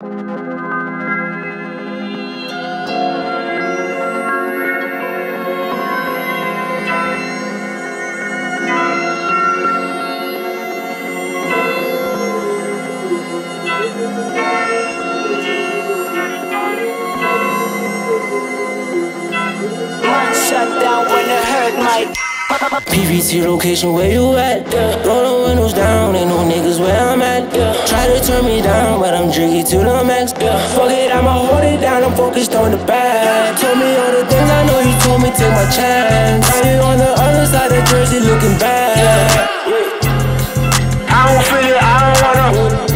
P.V.T location, where you at? Yeah. Roll the windows down, ain't no niggas where I'm at. Yeah. Try to turn me down, but I'm drinking to the max. Yeah. Fuck it, I'ma hold it down, I'm focused on the bag. Told me all the things I know, he told me take my chance. Got it on the other side of Jersey looking bad. Yeah. I don't feel it, I don't wanna.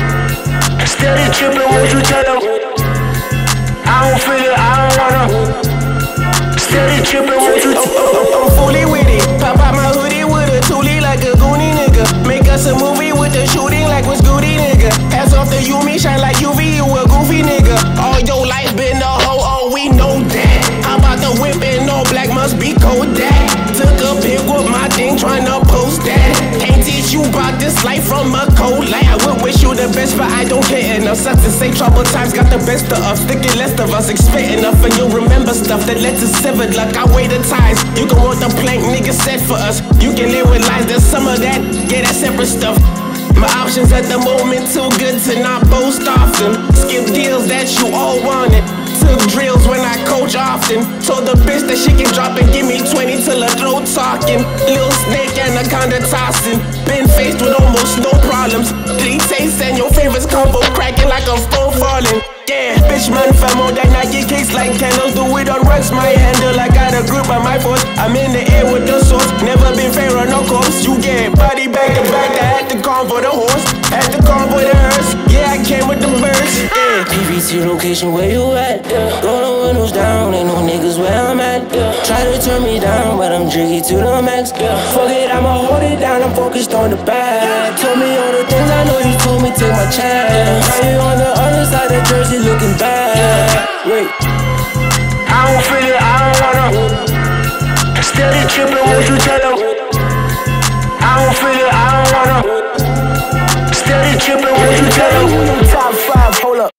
Steady tripping, what you tell them? I don't feel it, I don't wanna. Steady tripping, what you tell them? I'm fully with it. Pop out my hoodie with a toolie like a goonie nigga. Make us a movie with the shooting like what's goody nigga. Pass off the Yumi, shine like UV, you a goofy nigga. All your life been a hoe, oh we know that. I'm about to whip and all black must be Kodak. Took a pic with my thing tryna post that. Can't teach you about this life from a cold light. I would wish you the best but I don't care enough. Sucks to say trouble times got the best of us. Thinking less of us, expect enough. And you'll remember stuff that led to severed luck. I weigh the ties, you can want the plank niggas said for us. You can live with lies, there's some of that, yeah, that separate stuff. My options at the moment too good to not boast often. Skip deals that you all wanted. Took drills when I coach often. Told the bitch that she can drop and give me 20 till her throat talking. Lil snake anaconda tossing. Been faced with almost no problems. Three tastes and your favorites combo cracking like I'm phone falling. Yeah, bitch man famo that Nike kicks like candles. Do it on rugs, my handle. I got a grip on my force. I'm in the air with the sauce. Never been fair on no course. You get body back to back. I had to call for the horse. Had to call for the hearse. Yeah, I came with the birds. Yeah. P.V.T location, where you at? Yeah. Roll the windows down, ain't no niggas where I'm at. Yeah. Try to turn me down, but I'm drinking to the max. Yeah. Fuck it, I'ma hold it down. I'm focused on the bag. Yeah. Told me all the things I know. You told me take my chance. Now you on the other side of Jersey. Looking bad, wait. I don't feel it, I don't wanna. Steady tripping, what you tell them? I don't feel it, I don't wanna. Steady tripping, what you tell them? Top 5, hold up.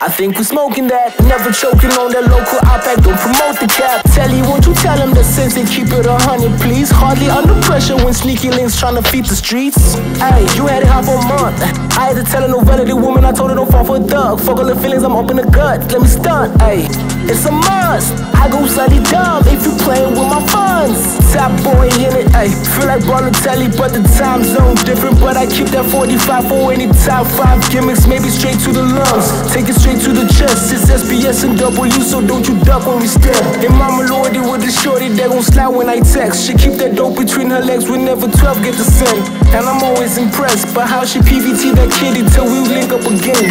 I think we smoking that. Never choking on that local outback, don't promote the cap. Tell you, won't you tell him the sense and keep it 100, please? Hardly under pressure when sneaky links trying to feed the streets. Ayy, you had it hot for a month. I had to tell a novelty woman, I told her don't fall for a thug. Fuck all the feelings, I'm up in the gut, let me stunt, ayy. It's a must, I go slightly dumb if you playing with my funds. Top boy in it, ayy. Feel like Balotelli, but the time zone different. But I keep that 45 for any top 5 gimmicks, maybe straight to the lungs. Take it straight to the chest, it's SBS and W, so don't you duck when we step. And mama lordy with the shorty that gon' slide when I text. She keep that dope between her legs whenever 12 get the send. And I'm always impressed by how she PVT that kitty till we link up again.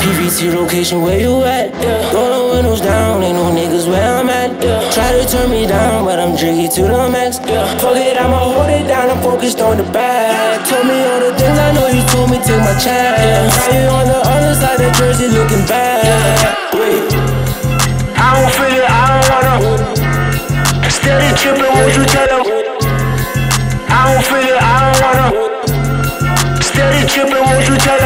PVT location, where you at? Yeah. Roll the windows down, ain't no niggas where I'm at. Yeah. Try to turn me down, but I'm drinking to the max. Yeah. Fuck it, I'ma hold it down, I'm focused on the bag. Told me all the things I know, you told me take my chance. Now you on the other side of Jersey looking bad. Wait. I don't feel it, I don't wanna. Steady tripping, what you tell them? I don't feel it, I don't wanna. Steady tripping, what you tell them?